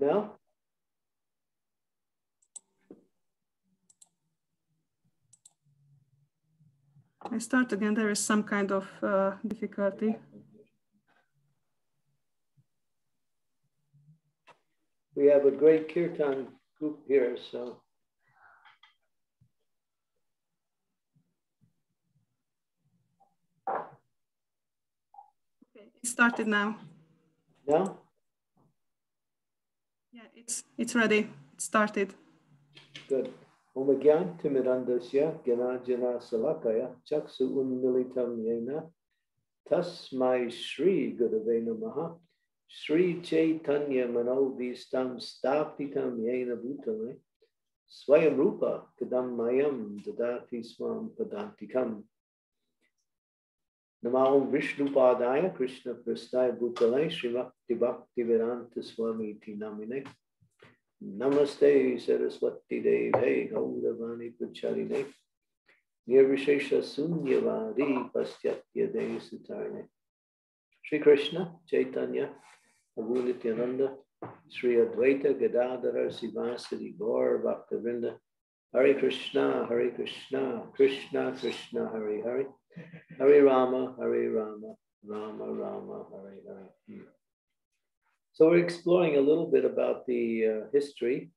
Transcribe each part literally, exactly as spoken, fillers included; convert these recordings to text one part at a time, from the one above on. No? I start again, there is some kind of uh, difficulty. We have a great Kirtan group here, so. Okay, it started now. No? Yeah, it's, it's ready, it started. Good. Omagyantimirandasya gyanajana salakaya chaksu unmilitam yena tasmai shri gurave namaha shri chaitanya mano vistam stapitam yena bhutale swayam rupa kadammayam dadati swam padantikam namaham vishnupadaya krishna prasthaya bhutale shrimakti bhakti vedanta swami iti namine. Namaste Saraswati Deve Gauravani Pucharine Nirvishesha Sunyavari Pastyatya Dei Sutarne Sri Krishna, Chaitanya, Avunityananda, Sri Advaita Gadadhara Sivasadi Gaur Bhaktavinda Hare Krishna, Hare Krishna, Krishna Krishna Hare Hare Hare Rama, Hare Rama, Rama Rama Hare Hare. So we're exploring a little bit about the uh, history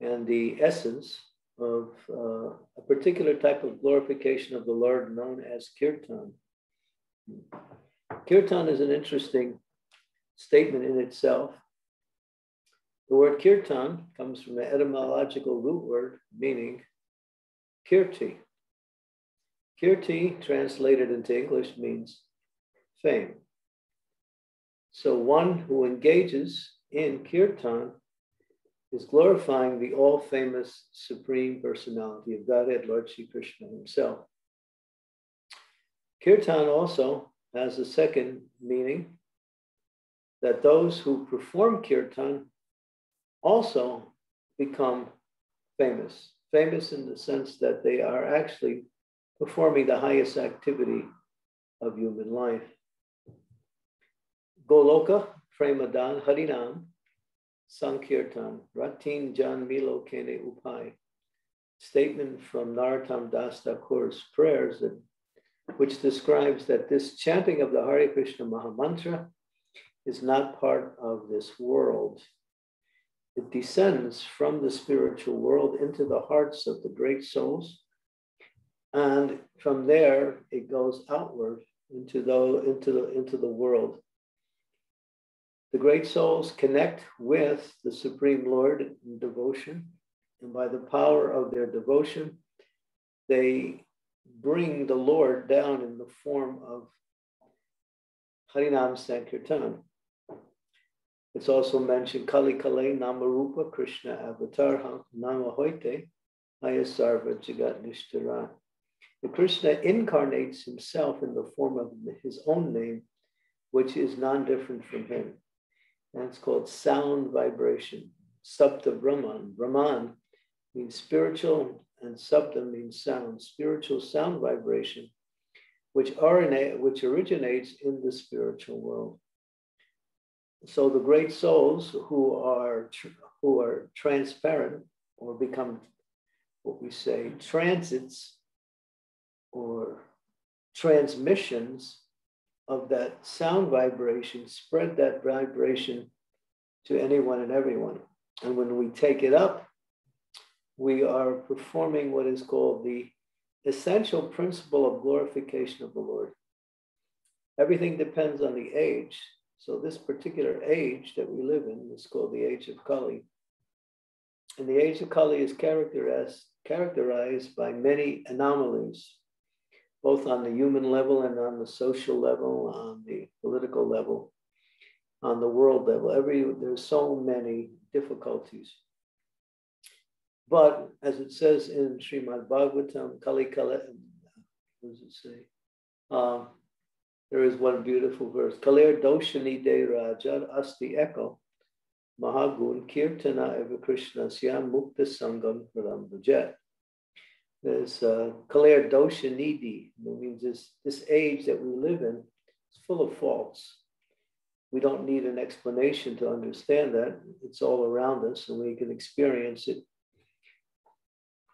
and the essence of uh, a particular type of glorification of the Lord known as Kirtan. Kirtan is an interesting statement in itself. The word Kirtan comes from the etymological root word meaning Kirti. Kirti, translated into English, means fame. So one who engages in Kirtan is glorifying the all-famous Supreme Personality of Godhead, Lord Sri Krishna himself. Kirtan also has a second meaning, that those who perform Kirtan also become famous. Famous in the sense that they are actually performing the highest activity of human life. Goloka, Premadan, Harinam, Sankirtan, Ratin Jan Milo Kene Upai. Statement from Narottam Das Thakur's prayers, which describes that this chanting of the Hare Krishna Mahamantra is not part of this world. It descends from the spiritual world into the hearts of the great souls. And from there, it goes outward into the, into the, into the world. The great souls connect with the Supreme Lord in devotion, and by the power of their devotion, they bring the Lord down in the form of Harinam Sankirtan. It's also mentioned Kali Kale Namarupa Krishna Avatar Namahoite Ayasarva Jagat Nishtara. The Krishna incarnates himself in the form of his own name, which is non-different from him. And it's called sound vibration. Sapta Brahman. Brahman means spiritual and Sapta means sound. Spiritual sound vibration, which, orina- which originates in the spiritual world. So the great souls who are, tr- who are transparent or become what we say transits or transmissions of that sound vibration, spread that vibration to anyone and everyone. And when we take it up, we are performing what is called the essential principle of glorification of the Lord. Everything depends on the age. So this particular age that we live in is called the age of Kali. And the age of Kali is characterized, characterized by many anomalies, both on the human level and on the social level, on the political level, on the world level. Every, there's so many difficulties. But as it says in Srimad Bhagavatam, Kali Kali, what does it say? Um, there is one beautiful verse. Kalir doshani de rajad asti eko mahagun kirtana eva krishnasya mukta sangam pradam vajet. There's uh, Kaler Dosha Nidhi, that means this, this age that we live in is full of faults. We don't need an explanation to understand that. It's all around us, and we can experience it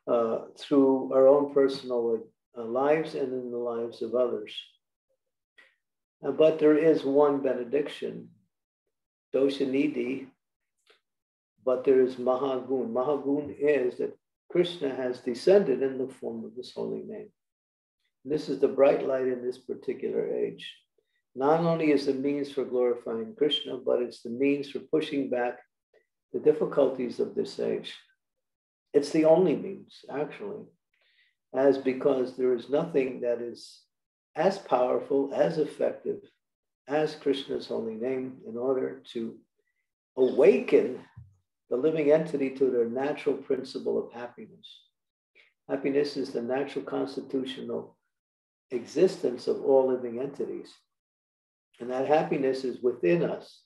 uh, through our own personal uh, lives and in the lives of others. Uh, but there is one benediction, dosha nidhi, but there is mahagun. Mahagun is that Krishna has descended in the form of this holy name. And this is the bright light in this particular age. Not only is the means for glorifying Krishna, but it's the means for pushing back the difficulties of this age. It's the only means, actually, as because there is nothing that is as powerful, as effective as Krishna's holy name in order to awaken the living entity to their natural principle of happiness. Happiness is the natural constitutional existence of all living entities. And that happiness is within us.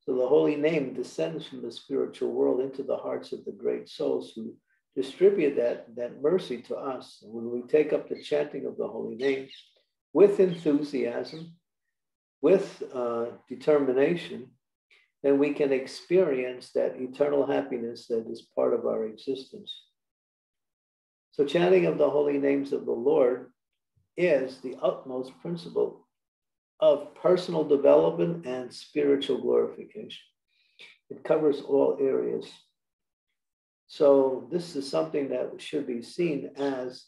So the holy name descends from the spiritual world into the hearts of the great souls who distribute that, that mercy to us. And when we take up the chanting of the holy name with enthusiasm, with uh, determination, then we can experience that eternal happiness that is part of our existence. So chanting of the holy names of the Lord is the utmost principle of personal development and spiritual glorification. It covers all areas. So this is something that should be seen as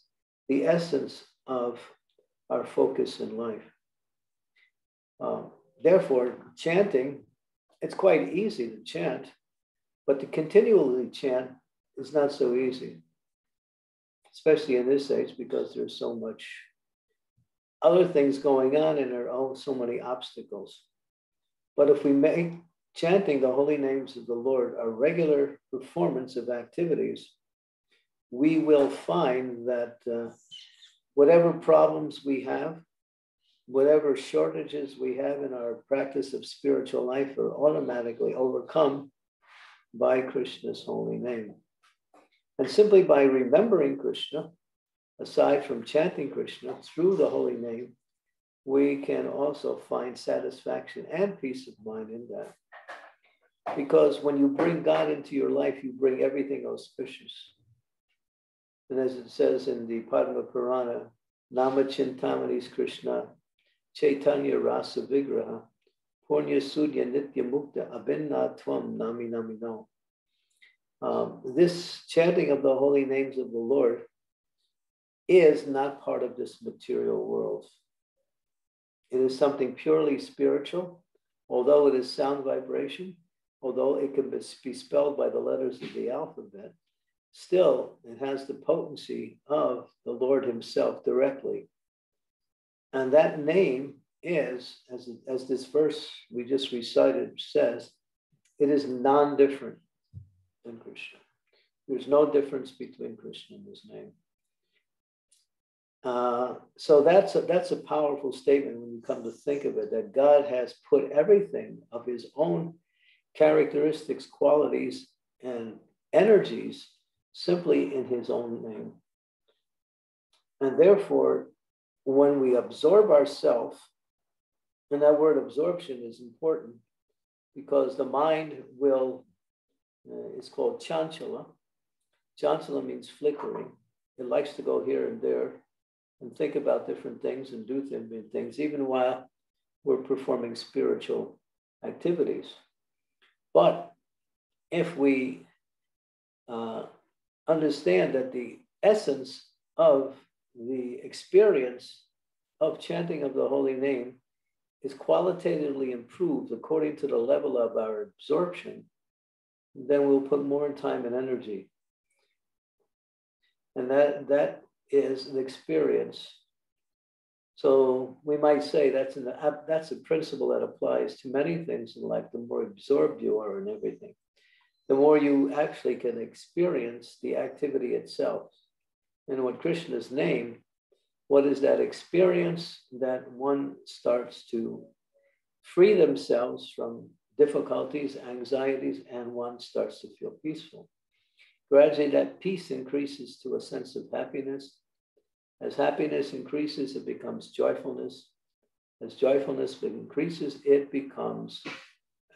the essence of our focus in life. Uh, therefore, chanting, it's quite easy to chant, but to continually chant is not so easy, especially in this age, because there's so much other things going on and there are so many obstacles. But if we make chanting the holy names of the Lord a regular performance of activities, we will find that uh, whatever problems we have, whatever shortages we have in our practice of spiritual life are automatically overcome by Krishna's holy name. And simply by remembering Krishna, aside from chanting Krishna through the holy name, we can also find satisfaction and peace of mind in that. Because when you bring God into your life, you bring everything auspicious. And as it says in the Padma Purana, Namachintamani Krishna, Chaitanya Rasa Vigraha, Purnya Sudya Nitya Mukta, Abhinna Tvam Nami Nami No. Um, this chanting of the holy names of the Lord is not part of this material world. It is something purely spiritual, although it is sound vibration, although it can be spelled by the letters of the alphabet, still it has the potency of the Lord himself directly. And that name is, as, as this verse we just recited says, it is non-different than Krishna. There's no difference between Krishna and his name. Uh, so that's a, that's a powerful statement when you come to think of it, that God has put everything of his own characteristics, qualities, and energies simply in his own name. And therefore, when we absorb ourselves, and that word absorption is important because the mind will, uh, it's called chanchala. Chanchala means flickering. It likes to go here and there and think about different things and do different things, even while we're performing spiritual activities. But if we uh, understand that the essence of the experience of chanting of the holy name is qualitatively improved according to the level of our absorption, then we'll put more time and energy. And that, that is an experience. So we might say that's, an, that's a principle that applies to many things in life. The more absorbed you are in everything, the more you actually can experience the activity itself. And with Krishna's name, what is that experience that one starts to free themselves from difficulties, anxieties, and one starts to feel peaceful. Gradually, that peace increases to a sense of happiness. As happiness increases, it becomes joyfulness. As joyfulness increases, it becomes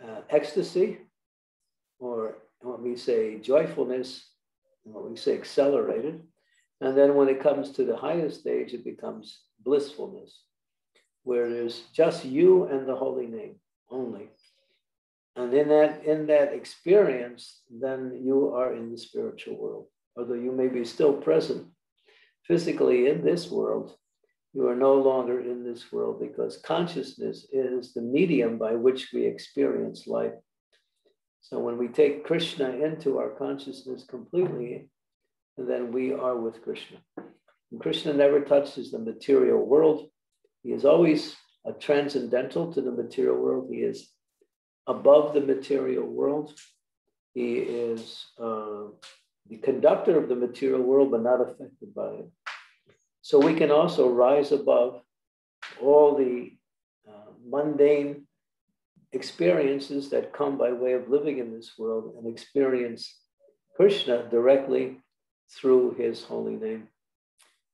uh, ecstasy, or when we say joyfulness, when we say accelerated. And then when it comes to the highest stage, it becomes blissfulness, where there's just you and the holy name only. And in that, in that experience, then you are in the spiritual world. Although you may be still present physically in this world, you are no longer in this world, because consciousness is the medium by which we experience life. So when we take Krishna into our consciousness completely, then we are with Krishna. And Krishna never touches the material world. He is always a transcendental to the material world. He is above the material world. He is uh, the conductor of the material world, but not affected by it. So we can also rise above all the uh, mundane experiences that come by way of living in this world and experience Krishna directly through his holy name.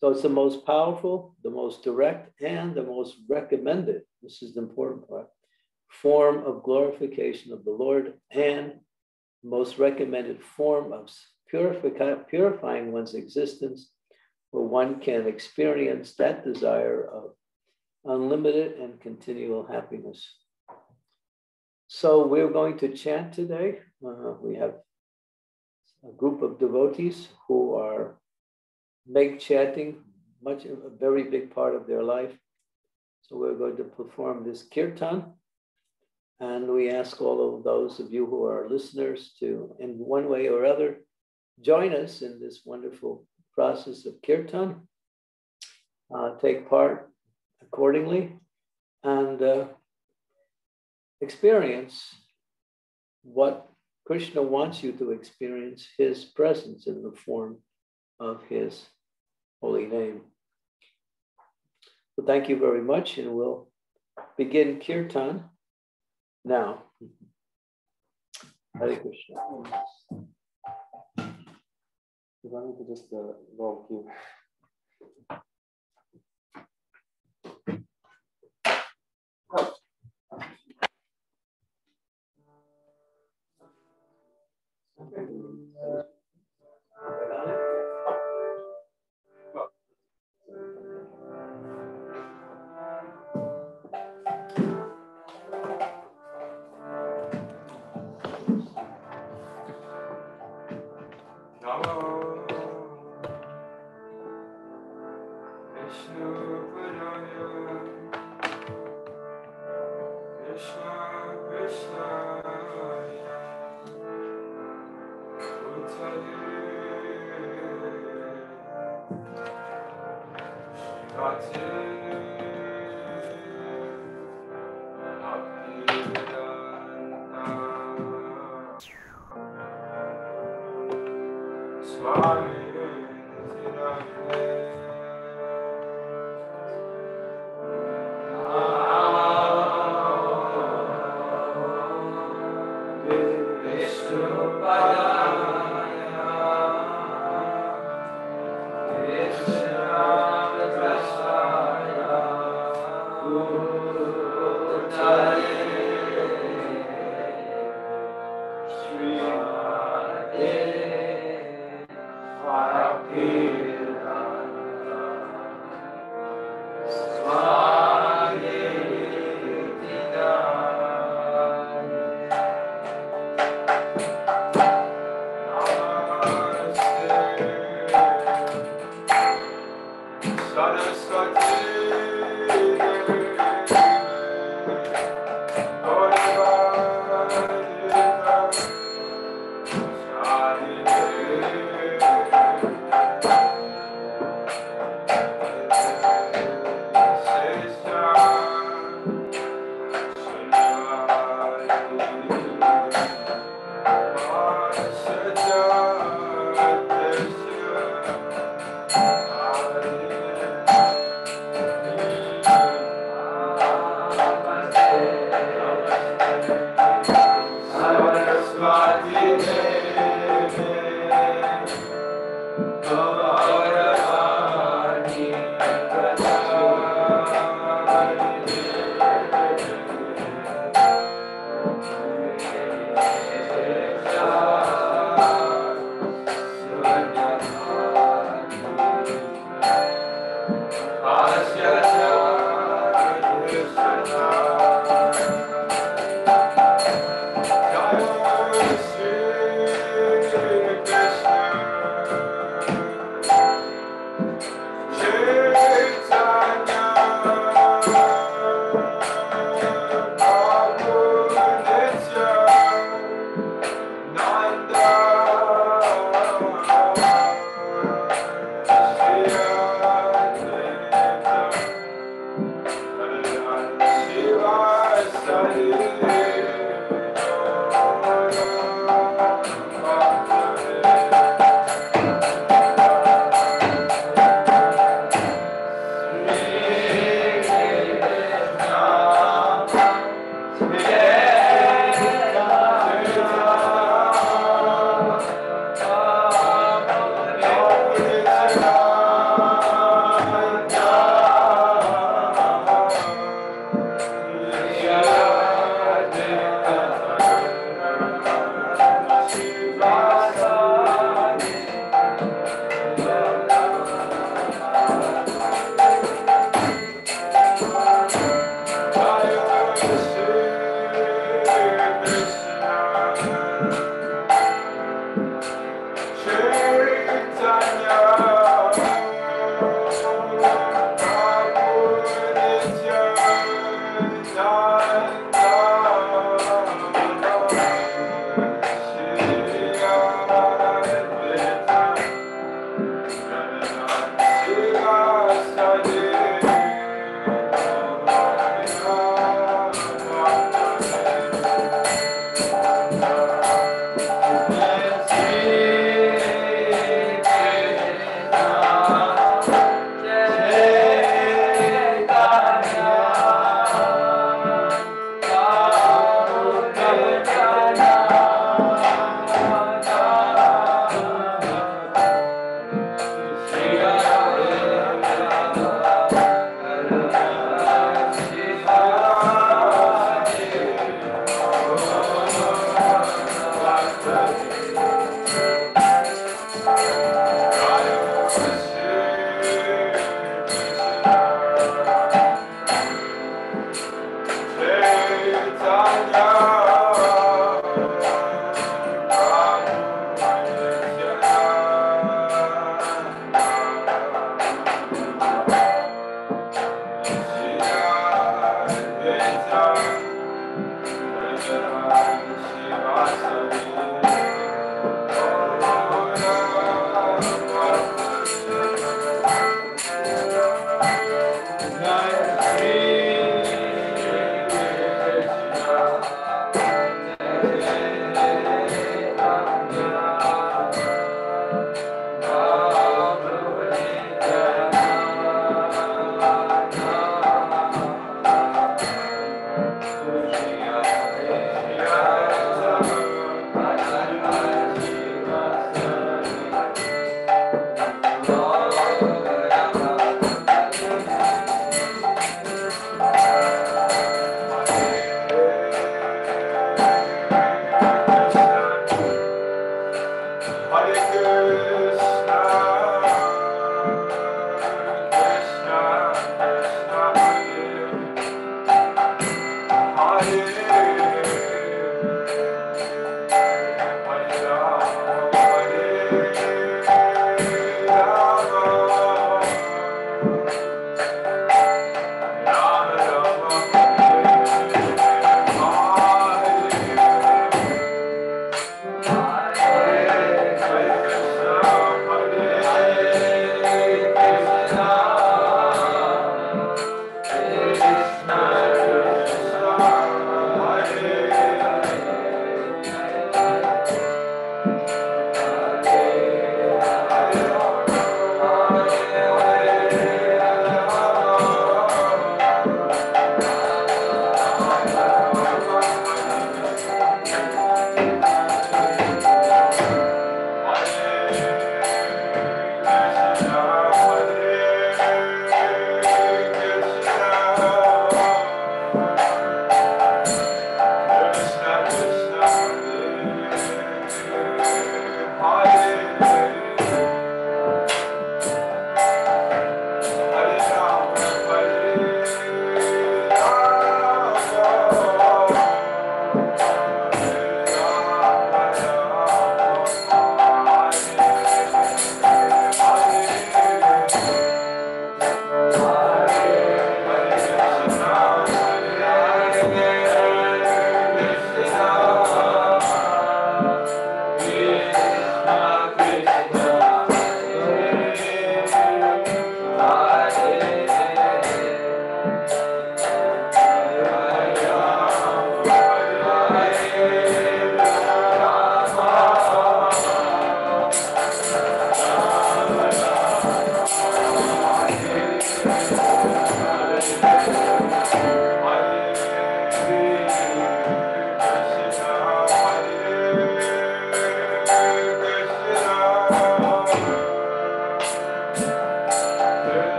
So it's the most powerful, the most direct, and the most recommended, this is the important part, form of glorification of the Lord, and most recommended form of purifi- purifying one's existence, where one can experience that desire of unlimited and continual happiness. So we're going to chant today. Uh, we have a group of devotees who are make chanting much a very big part of their life. So we're going to perform this kirtan, and we ask all of those of you who are listeners to, in one way or other, join us in this wonderful process of kirtan. Uh, take part accordingly, and uh, experience what Krishna wants you to experience, his presence in the form of his holy name. So thank you very much, and we'll begin kirtan now. Hare Krishna. If I could just uh, go with you. Amen.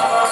Oh!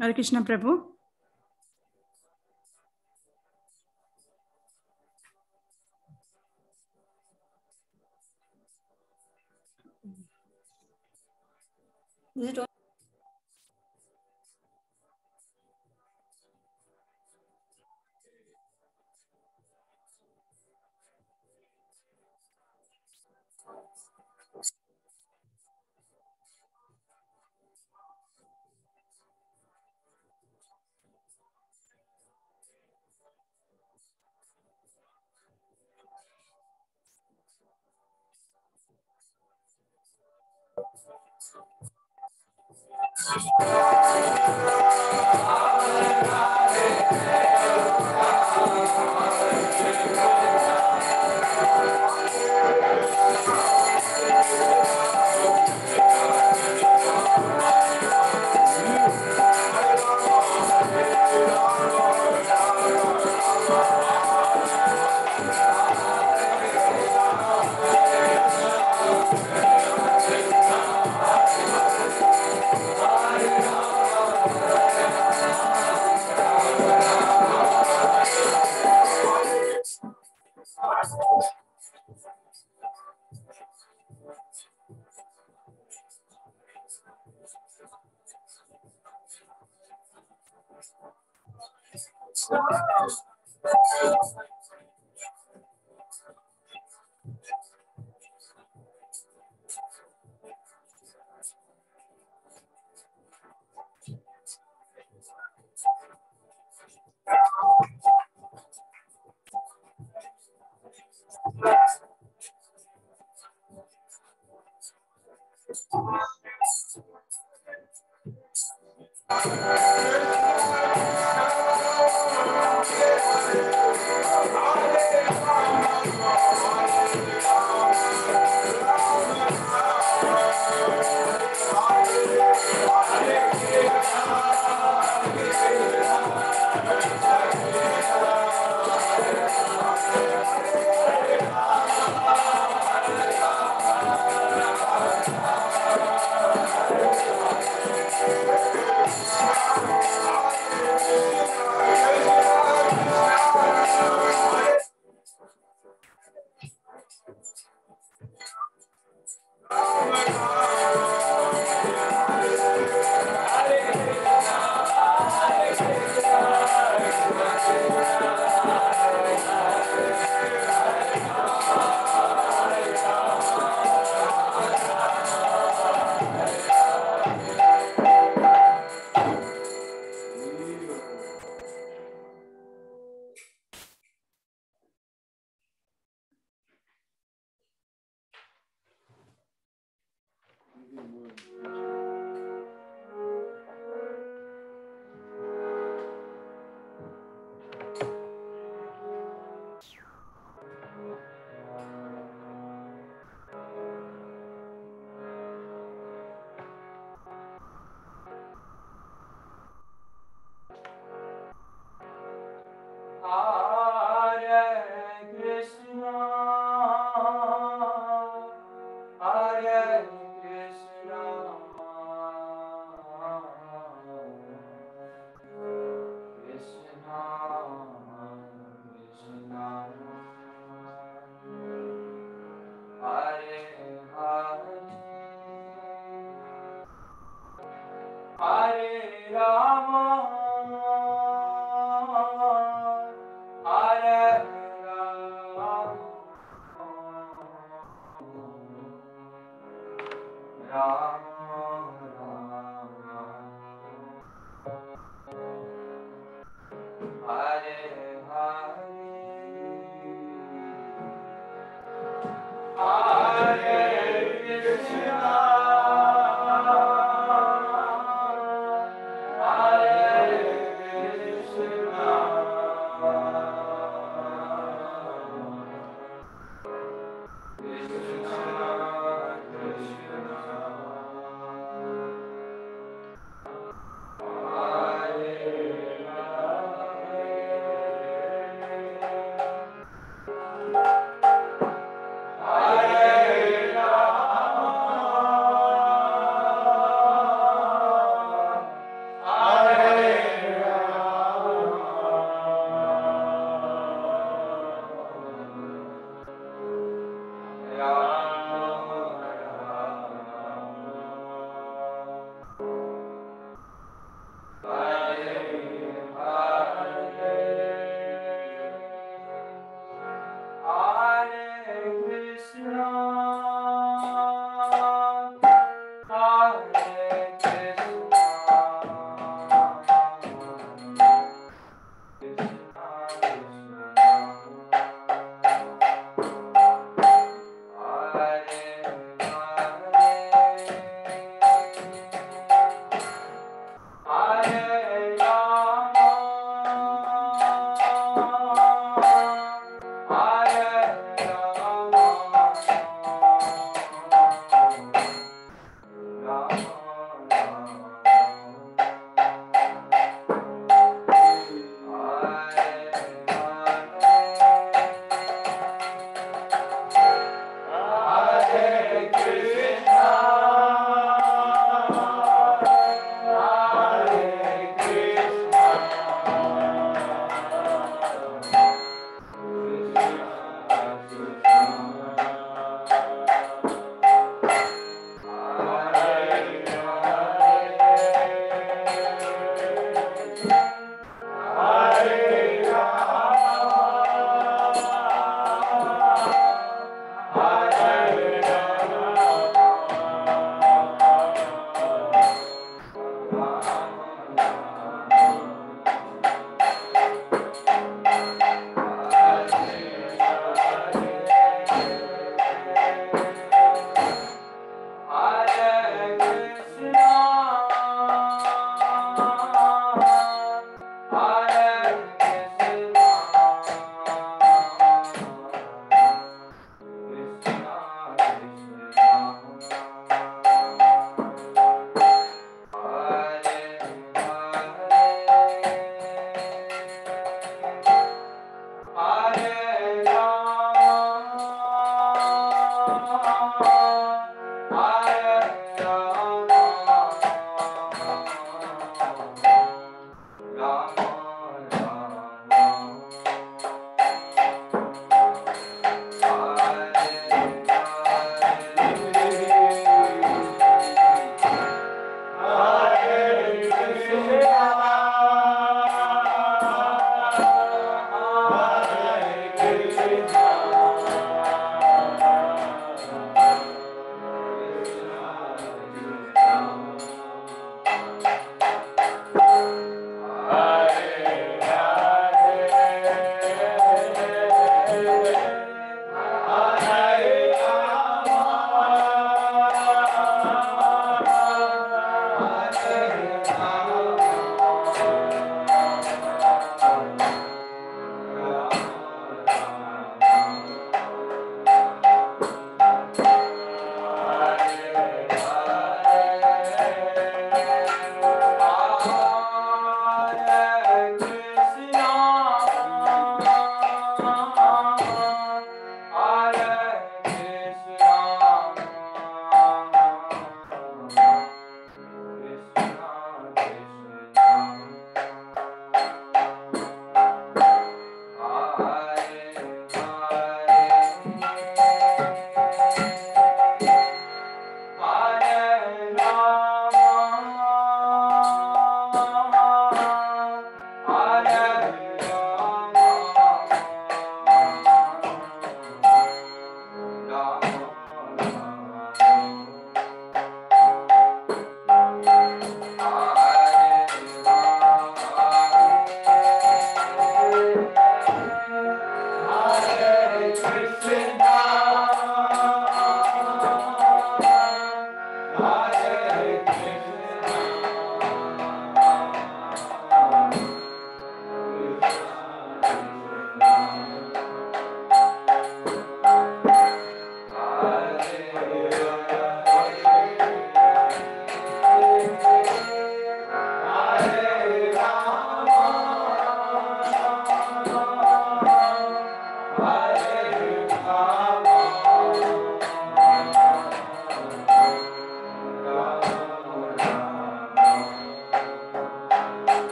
Hare Krishna Prabhu. Is it on? Thank you.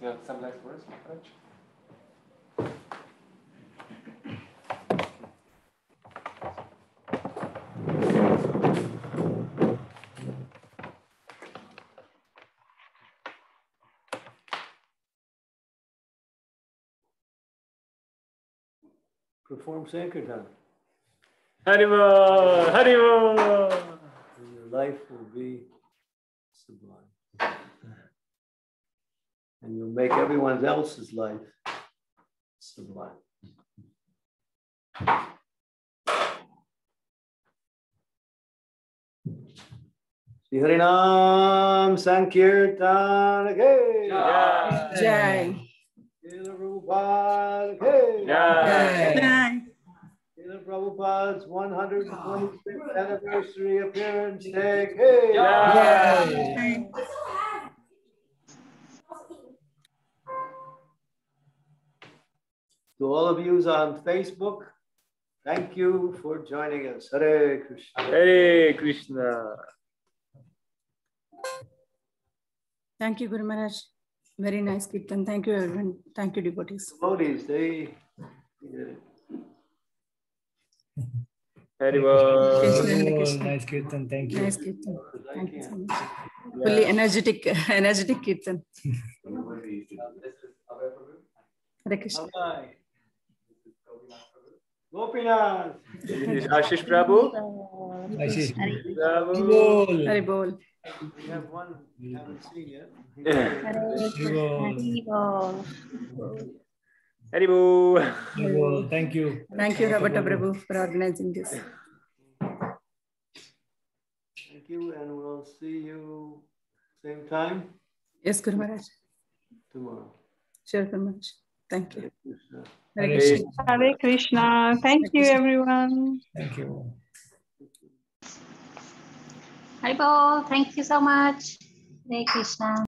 Do you have some last words, Maharaj? Perform Sankirtan. Haribol! Haribol! And your life will be sublime. And you'll make everyone else's life sublime. Sri Harinam Sankirtan Jai! Jai! Jai. Srila Prabhupada Ki Jai! Srila Prabhupada's one hundred twenty-fifth anniversary appearance day Ki Jai! To all of you on Facebook, thank you for joining us. Hare Krishna! Hare Krishna! Thank you, Guru Maharaj. Very nice Kirtan. Thank you, everyone. Thank you, devotees. Devotees, they. Very well. Nice Kirtan. Thank you. Nice Kirtan. Thank you so much. Fully energetic, energetic Kirtan. Hare Krishna. Gopinath. Ashish Prabhu. Ashish Prabhu. Hare Bol. We have one we haven't seen yet. Haribo. Haribo. Thank you. Thank you, Rabata Prabhu, for organizing this. Thank you, and we'll see you same time. Yes, Guru Maharaj. Tomorrow. Sure, Guru Maharaj. Thank you. Hare Krishna. Hare Krishna. Thank you, everyone. Thank you. Haribo, thank you so much. Hare Krishna.